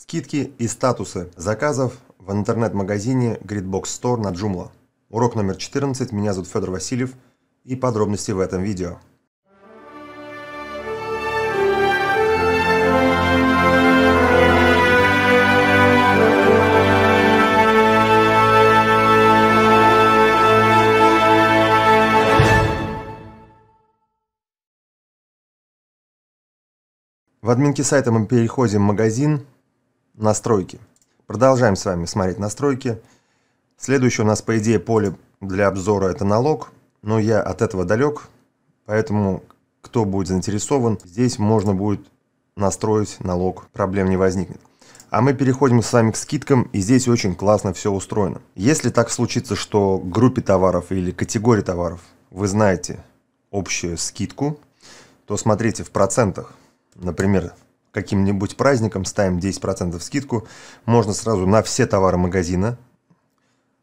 Скидки и статусы заказов в интернет-магазине Gridbox Store на Joomla. Урок номер 14. Меня зовут Федор Васильев, и подробности в этом видео. В админке сайта мы переходим в магазин, настройки. Продолжаем с вами смотреть настройки. Следующее у нас, по идее, поле для обзора — это налог, но я от этого далек, поэтому кто будет заинтересован, здесь можно будет настроить налог, проблем не возникнет. А мы переходим с вами к скидкам, и здесь очень классно все устроено. Если так случится, что к группе товаров или категории товаров вы знаете общую скидку, то смотрите в процентах. Например, каким-нибудь праздником ставим 10% скидку, можно сразу на все товары магазина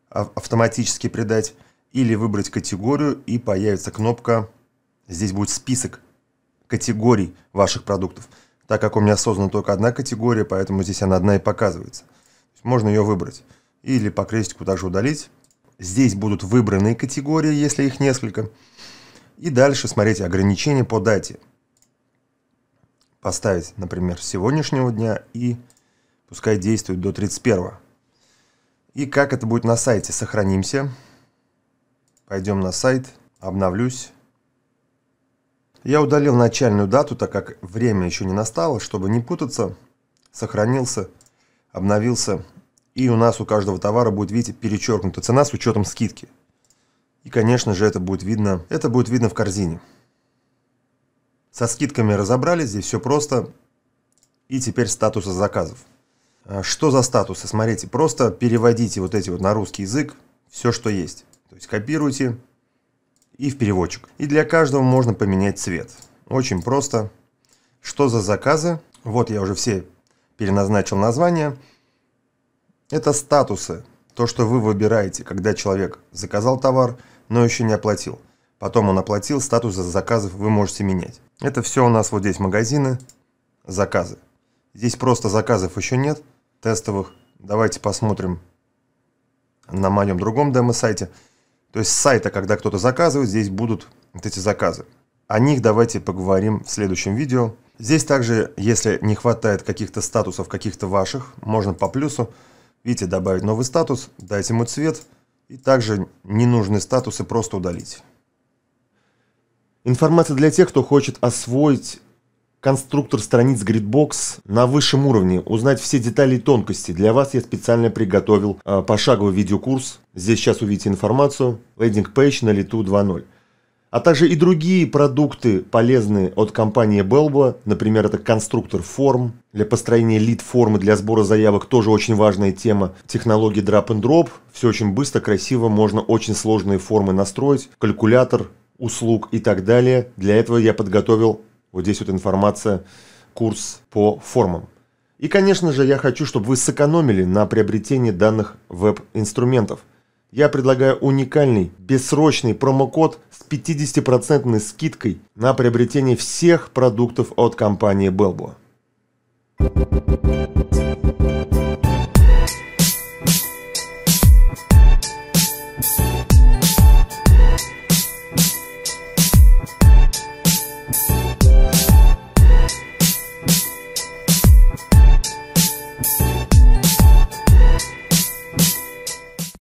автоматически придать или выбрать категорию, и появится кнопка, здесь будет список категорий ваших продуктов. Так как у меня создана только одна категория, поэтому здесь она одна и показывается. Можно ее выбрать или по крестику также удалить. Здесь будут выбранные категории, если их несколько. И дальше смотрите ограничения по дате. Поставить, например, сегодняшнего дня, и пускай действует до 31. И как это будет на сайте? Сохранимся. Пойдем на сайт. Обновлюсь. Я удалил начальную дату, так как время еще не настало, чтобы не путаться. Сохранился, обновился. И у нас у каждого товара будет, видите, перечеркнута цена с учетом скидки. И, конечно же, это будет видно в корзине. Со скидками разобрались, здесь все просто. И теперь статусы заказов. Что за статусы? Смотрите, просто переводите вот эти вот на русский язык, все, что есть. То есть копируйте и в переводчик. И для каждого можно поменять цвет. Очень просто. Что за заказы? Вот я уже все переназначил названия. Это статусы. То, что вы выбираете, когда человек заказал товар, но еще не оплатил. Потом он оплатил, статусы заказов вы можете менять. Это все у нас вот здесь магазины, заказы. Здесь просто заказов еще нет, тестовых. Давайте посмотрим на моем другом демо-сайте. То есть с сайта, когда кто-то заказывает, здесь будут вот эти заказы. О них давайте поговорим в следующем видео. Здесь также, если не хватает каких-то статусов, каких-то ваших, можно по плюсу, видите, добавить новый статус, дать ему цвет. И также ненужные статусы просто удалить. Информация для тех, кто хочет освоить конструктор страниц Gridbox на высшем уровне, узнать все детали и тонкости. Для вас я специально приготовил пошаговый видеокурс. Здесь сейчас увидите информацию. Лендинг-пейдж на лету 2.0. А также и другие продукты полезные от компании Belbo. Например, это конструктор форм для построения лид-формы для сбора заявок. Тоже очень важная тема. Технологии drag-and-drop. Все очень быстро, красиво. Можно очень сложные формы настроить. Калькулятор услуг и так далее. Для этого я подготовил вот здесь вот информация, курс по формам. И, конечно же, я хочу, чтобы вы сэкономили на приобретении данных веб-инструментов. Я предлагаю уникальный бессрочный промокод с 50% скидкой на приобретение всех продуктов от компании Belbo.